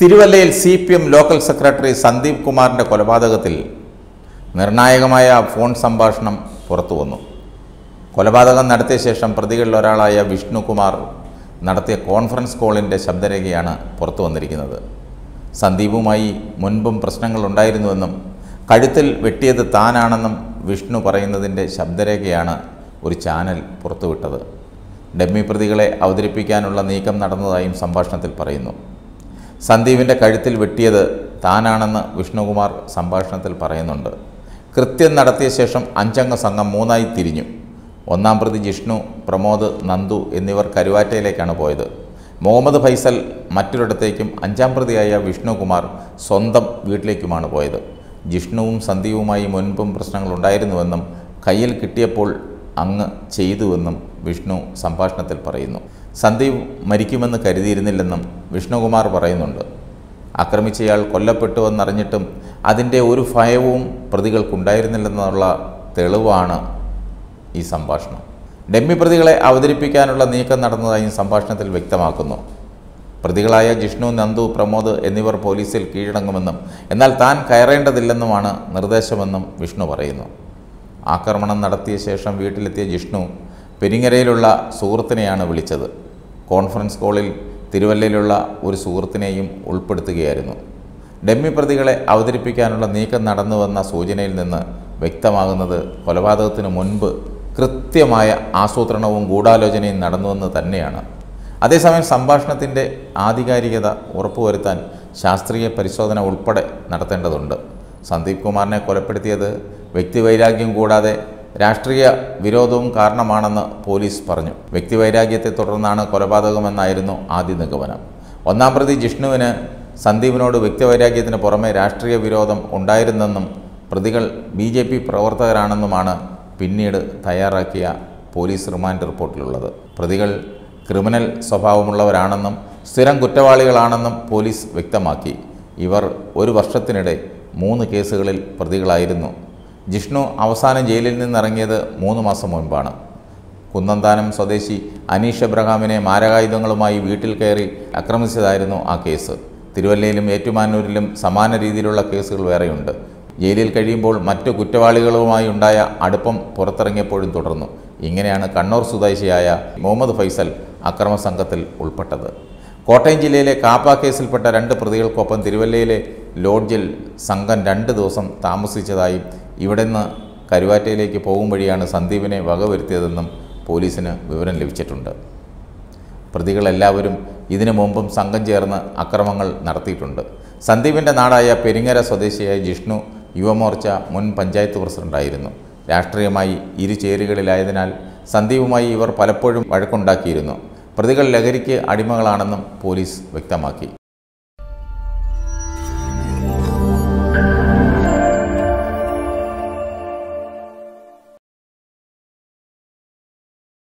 തിരുവല്ലയിൽ CPM local secretary Sandeep കുമാറിന്റെ കൊലപാതകത്തിൽ നിർണായകമായ ഫോൺ സംഭാഷണം പുറത്തുവന്നു. കൊലപാതകം നടത്തിയ ശേഷം പ്രതികളിൽ ഒരാളായ വിഷ്ണുകുമാർ നടത്തിയ കോൺഫറൻസ് കോളിൻ്റെ ശബ്ദരേഖയാണ് പുറത്തു വന്നിരിക്കുന്നത്. സന്ദീപുമായി മുൻപും പ്രശ്നങ്ങളുണ്ടായിരുന്നുവെന്നും കഴുത്തിൽ വെട്ടിയത് താനാണെന്നും വിഷ്ണു പറയുന്നതിൻ്റെ ശബ്ദരേഖയാണ് ഒരു ചാനൽ പുറത്തുവിട്ടത്. ഡമ്മി പ്രതികളെ അവതരിപ്പിക്കാനുള്ള നീക്കം നടന്നതായും സംഭാഷണത്തിൽ പറയുന്നു. സന്ദീപിൻ്റെ കഴുത്തിൽ വെട്ടിയത് താനാണെന്ന് വിഷ്ണുകുമാർ സംഭാഷണത്തിൽ പറയുന്നുണ്ട്. കൃത്യം നടത്തിയ ശേഷം അഞ്ചംഗ സംഘം മൂന്നായി തിരിഞ്ഞു. ഒന്നാം പ്രതി ജിഷ്ണു, പ്രമോദ്, നന്ദു എന്നിവർ കരുവാറ്റയിലേക്കാണ് പോയത്. മുഹമ്മദ് ഫൈസൽ മറ്റൊരിടത്തേക്കും അഞ്ചാം പ്രതിയായ വിഷ്ണുകുമാർ സ്വന്തം വീട്ടിലേക്കുമാണ് പോയത്. ജിഷ്ണുവും സന്ദീപുമായി മുൻപും പ്രശ്നങ്ങളുണ്ടായിരുന്നുവെന്നും കയ്യിൽ കിട്ടിയപ്പോൾ അങ്ങ് ചെയ്തുവെന്നും വിഷ്ണു സംഭാഷണത്തിൽ പറയുന്നു. സന്ദീപ് മരിക്കുമെന്ന് കരുതിയിരുന്നില്ലെന്നും വിഷ്ണുകുമാർ പറയുന്നുണ്ട്. ആക്രമിച്ചയാൾ കൊല്ലപ്പെട്ടുവെന്നറിഞ്ഞിട്ടും അതിൻ്റെ ഒരു ഭയവും പ്രതികൾക്കുണ്ടായിരുന്നില്ലെന്നുള്ള തെളിവാണ് ഈ സംഭാഷണം. ഡമ്മി പ്രതികളെ അവതരിപ്പിക്കാനുള്ള നീക്കം നടന്നതായും സംഭാഷണത്തിൽ വ്യക്തമാക്കുന്നു. പ്രതികളായ ജിഷ്ണു, നന്ദു, പ്രമോദ് എന്നിവർ പോലീസിൽ കീഴടങ്ങുമെന്നും എന്നാൽ താൻ കയറേണ്ടതില്ലെന്നുമാണ് നിർദ്ദേശമെന്നും വിഷ്ണു പറയുന്നു. ആക്രമണം നടത്തിയ ശേഷം വീട്ടിലെത്തിയ ജിഷ്ണു പെരിങ്ങരയിലുള്ള സുഹൃത്തിനെയാണ് വിളിച്ചത്. കോൺഫറൻസ് കോളിൽ തിരുവല്ലയിലുള്ള ഒരു സുഹൃത്തിനെയും ഉൾപ്പെടുത്തുകയായിരുന്നു. ഡമ്മി പ്രതികളെ അവതരിപ്പിക്കാനുള്ള നീക്കം നടന്നുവെന്ന സൂചനയിൽ നിന്ന് വ്യക്തമാകുന്നത് കൊലപാതകത്തിന് മുൻപ് കൃത്യമായ ആസൂത്രണവും ഗൂഢാലോചനയും നടന്നുവെന്ന് തന്നെയാണ്. അതേസമയം സംഭാഷണത്തിൻ്റെ ആധികാരികത ഉറപ്പുവരുത്താൻ ശാസ്ത്രീയ പരിശോധന ഉൾപ്പെടെ നടത്തേണ്ടതുണ്ട്. സന്ദീപ് കുമാറിനെ കൊലപ്പെടുത്തിയത് വ്യക്തിവൈരാഗ്യം കൂടാതെ രാഷ്ട്രീയ വിരോധവും കാരണമാണെന്ന് പോലീസ് പറഞ്ഞു. വ്യക്തിവൈരാഗ്യത്തെ തുടർന്നാണ് കൊലപാതകമെന്നായിരുന്നു ആദ്യ നിഗമനം. ഒന്നാം പ്രതി ജിഷ്ണുവിന് സന്ദീപിനോട് വ്യക്തിവൈരാഗ്യത്തിന് പുറമെ രാഷ്ട്രീയ വിരോധം ഉണ്ടായിരുന്നെന്നും പ്രതികൾ ബിജെപി പ്രവർത്തകരാണെന്നുമാണ് പിന്നീട് തയ്യാറാക്കിയ പോലീസ് റിമാൻഡ് റിപ്പോർട്ടിലുള്ളത്. പ്രതികൾ ക്രിമിനൽ സ്വഭാവമുള്ളവരാണെന്നും സ്ഥിരം കുറ്റവാളികളാണെന്നും പോലീസ് വ്യക്തമാക്കി. ഇവർ ഒരു വർഷത്തിനിടെ 3 കേസുകളിൽ പ്രതികളായിരുന്നു. ജിഷ്ണു അവസാനം ജയിലിൽ നിന്നിറങ്ങിയത് 3 മാസം മുൻപാണ്. കുന്നന്താനം സ്വദേശി അനീഷ് എബ്രഹാമിനെ മാരകായുധങ്ങളുമായി വീട്ടിൽ കയറി ആക്രമിച്ചതായിരുന്നു ആ കേസ്. തിരുവല്ലയിലും ഏറ്റുമാനൂരിലും സമാന രീതിയിലുള്ള കേസുകൾ വേറെയുണ്ട്. ജയിലിൽ കഴിയുമ്പോൾ മറ്റു കുറ്റവാളികളുമായി ഉണ്ടായ അടുപ്പം പുറത്തിറങ്ങിയപ്പോഴും തുടർന്നു. ഇങ്ങനെയാണ് കണ്ണൂർ സ്വദേശിയായ മുഹമ്മദ് ഫൈസൽ അക്രമസംഘത്തിൽ ഉൾപ്പെട്ടത്. കോട്ടയം ജില്ലയിലെ കാപ്പ കേസിൽപ്പെട്ട 2 പ്രതികൾക്കൊപ്പം തിരുവല്ലയിലെ ലോഡ്ജിൽ സംഘം 2 ദിവസം താമസിച്ചതായും ഇവിടെ നിന്ന് കരുവാറ്റയിലേക്ക് പോകും വഴിയാണ് സന്ദീപിനെ വകവരുത്തിയതെന്നും പോലീസിന് വിവരം ലഭിച്ചിട്ടുണ്ട്. പ്രതികളെല്ലാവരും ഇതിനു മുമ്പും സംഘം ചേർന്ന് അക്രമങ്ങൾ നടത്തിയിട്ടുണ്ട്. സന്ദീപിൻ്റെ നാടായ പെരിങ്ങര സ്വദേശിയായ ജിഷ്ണു യുവമോർച്ച മുൻ പഞ്ചായത്ത് പ്രസിഡന്റായിരുന്നു. രാഷ്ട്രീയമായി ഇരു ചേരികളിലായതിനാൽ സന്ദീപുമായി ഇവർ പലപ്പോഴും വഴക്കുണ്ടാക്കിയിരുന്നു. പ്രതികൾ ലഹരിക്ക് അടിമകളാണെന്നും പോലീസ് വ്യക്തമാക്കി.